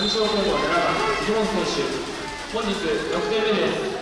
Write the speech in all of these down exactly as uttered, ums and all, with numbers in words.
安城高校ななばん藤本投手、本日ろくてんめです。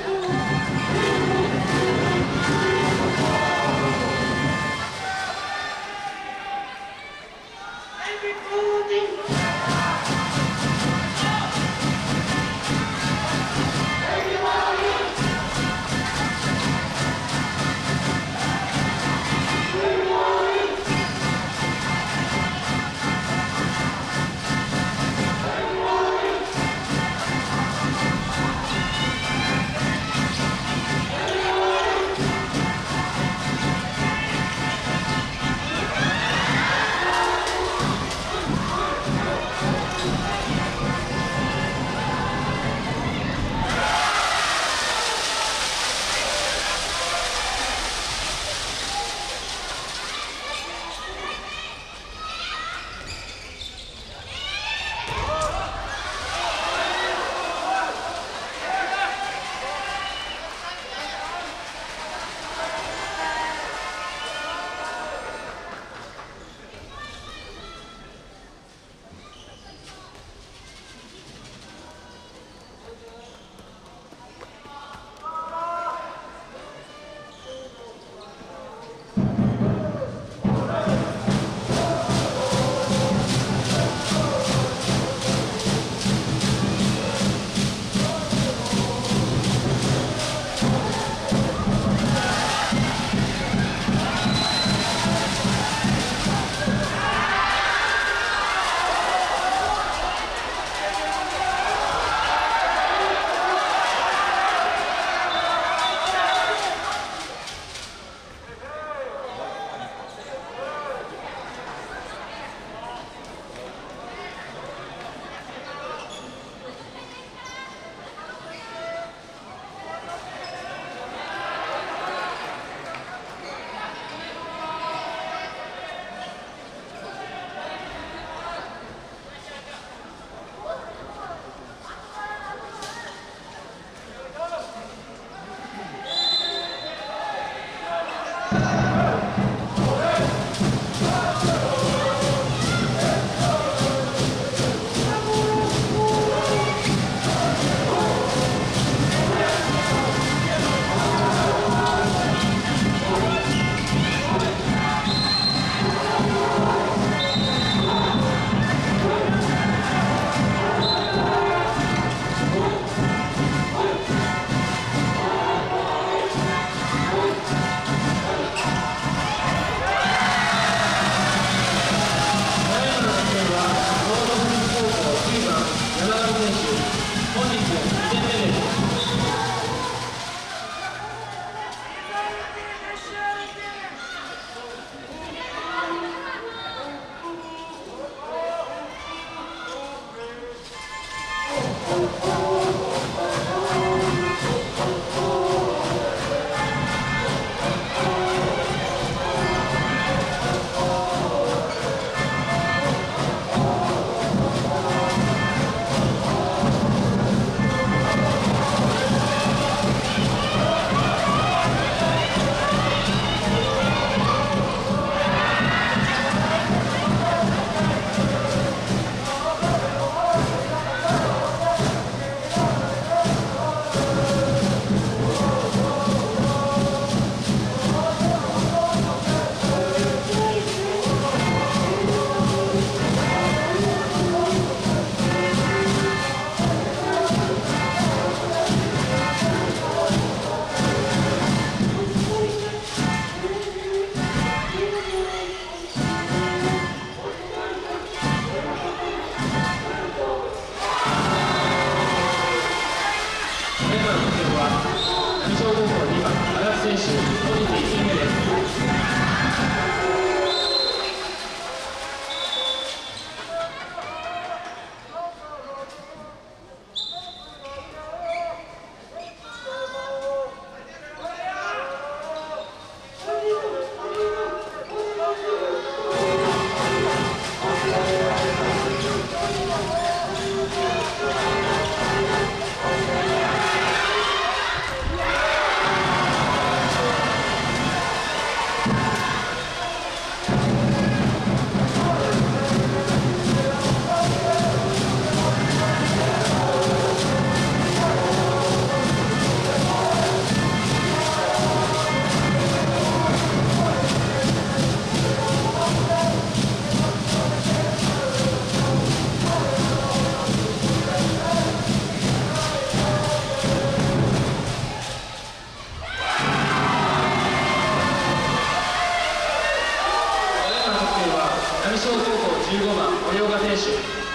小岡選手、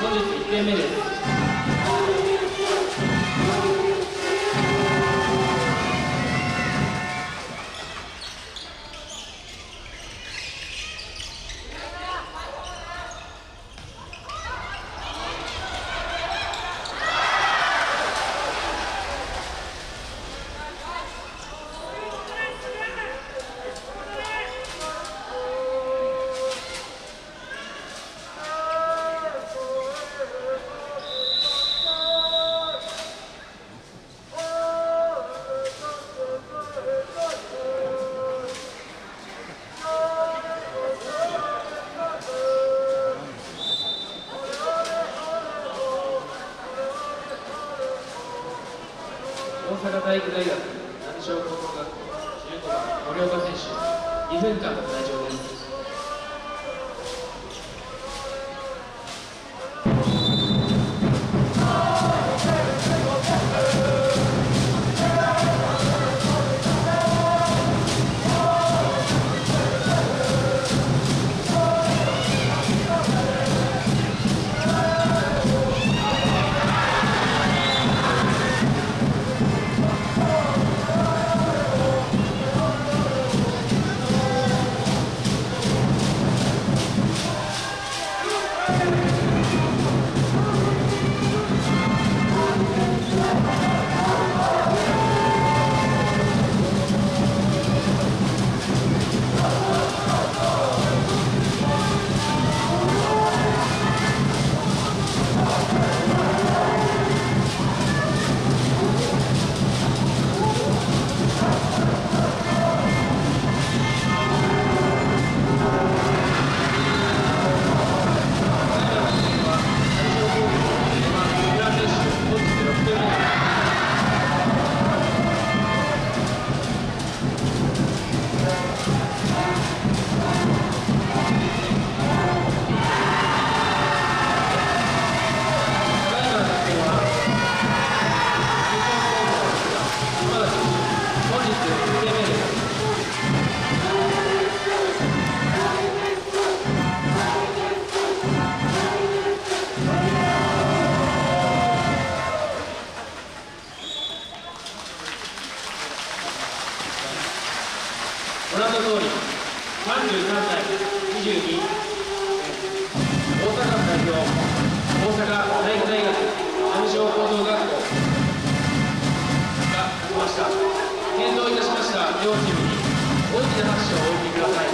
本日いってんめです。 大阪体育大学南昌高等学校じゅうごばん森岡選手、にふんかんの退場です。 ご覧の通り、さんじゅうさんたいにじゅうに、大阪府代表、大阪体育大学南昌高等学校が勝ちました。健闘いたしました両チームに大きな拍手をお送りください。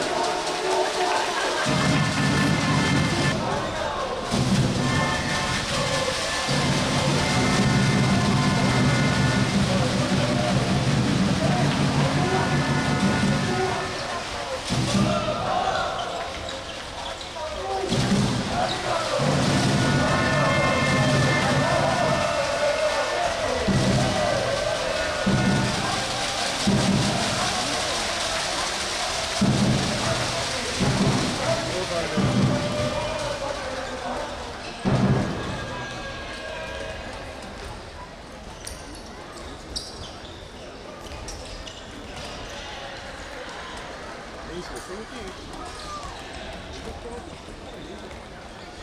いいですね。